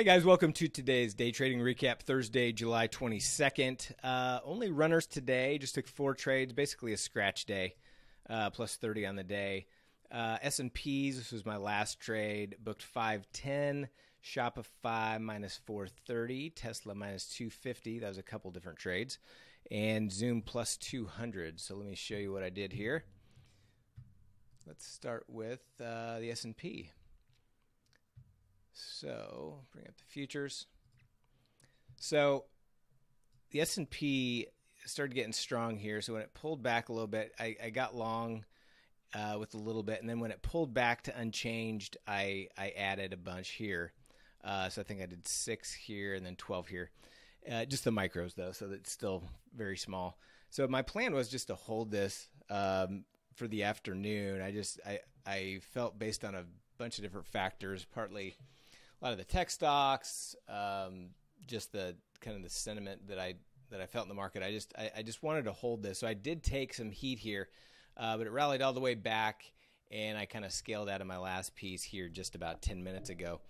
Hey guys, welcome to today's day trading recap, Thursday, July 22nd. Only runners today, just took 4 trades, basically a scratch day, plus 30 on the day. S&Ps, this was my last trade, booked 510, Shopify minus 430, Tesla minus 250, that was a couple different trades, and Zoom plus 200. So let me show you what I did here. Let's start with the S&P. So bring up the futures. So the S&P started getting strong here. So when it pulled back a little bit, I got long with a little bit. And then when it pulled back to unchanged, I added a bunch here. So I think I did 6 here and then 12 here. Just the micros though, so that's still very small. So my plan was just to hold this for the afternoon. I felt based on a bunch of different factors, partly a lot of the tech stocks, just the kind of the sentiment that I felt in the market. I just wanted to hold this, so I did take some heat here, but it rallied all the way back, and I kind of scaled out of my last piece here just about 10 minutes ago.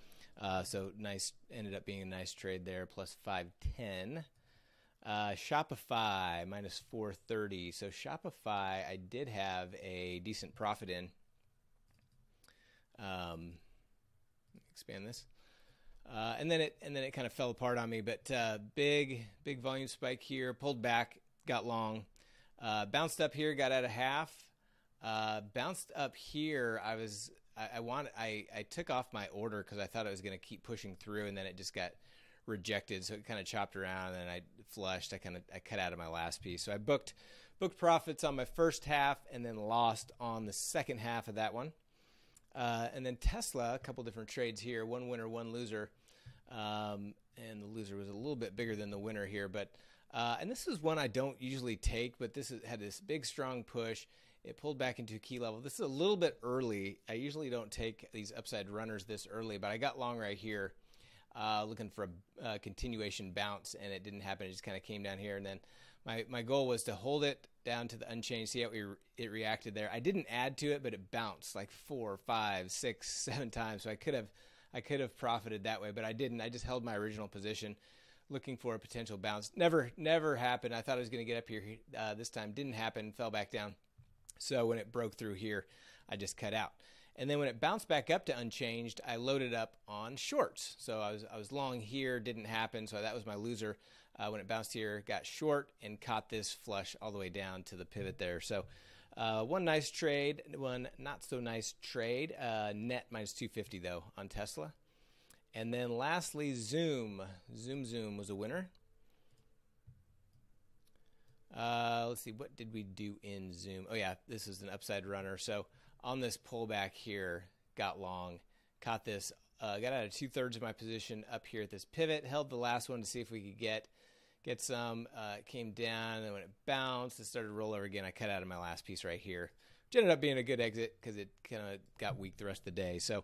So nice, ended up being a nice trade there, plus 510. Shopify minus 430. So Shopify, I did have a decent profit in. Expand this, and then it kind of fell apart on me. But big volume spike here, pulled back, got long, bounced up here, got out of half, bounced up here. I took off my order because I thought it was going to keep pushing through, and then it just got rejected. So it kind of chopped around, and I flushed. I cut out of my last piece. So I booked profits on my first half, and then lost on the second half of that one. And then Tesla, a couple different trades here, one winner, one loser. And the loser was a little bit bigger than the winner here. But and this is one I don't usually take, but this had this big, strong push. It pulled back into a key level. This is a little bit early. I usually don't take these upside runners this early, but I got long right here looking for a continuation bounce, and it didn't happen. It just kind of came down here. And then my goal was to hold it down to the unchanged, see how it reacted there. I didn't add to it, but it bounced like 4, 5, 6, 7 times. So I could have profited that way, but I didn't. I just held my original position, looking for a potential bounce. Never happened. I thought I was going to get up here this time. Didn't happen. Fell back down. So when it broke through here, I just cut out. And then when it bounced back up to unchanged, I loaded up on shorts. So I was long here, didn't happen. So that was my loser. When it bounced here, got short and caught this flush all the way down to the pivot there. So one nice trade, one not so nice trade, net minus 250 though on Tesla. And then lastly, Zoom. Zoom was a winner. Let's see, what did we do in Zoom? Oh yeah, this is an upside runner. So on this pullback here, got long, caught this, got out of 2/3 of my position up here at this pivot, held the last one to see if we could get some, came down, and when it bounced, it started to roll over again. I cut out of my last piece right here, which ended up being a good exit because it kind of got weak the rest of the day. So,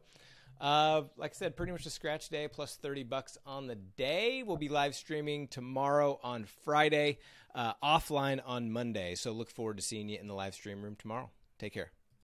like I said, pretty much a scratch day, plus 30 bucks on the day. We'll be live streaming tomorrow on Friday, offline on Monday. So look forward to seeing you in the live stream room tomorrow. Take care.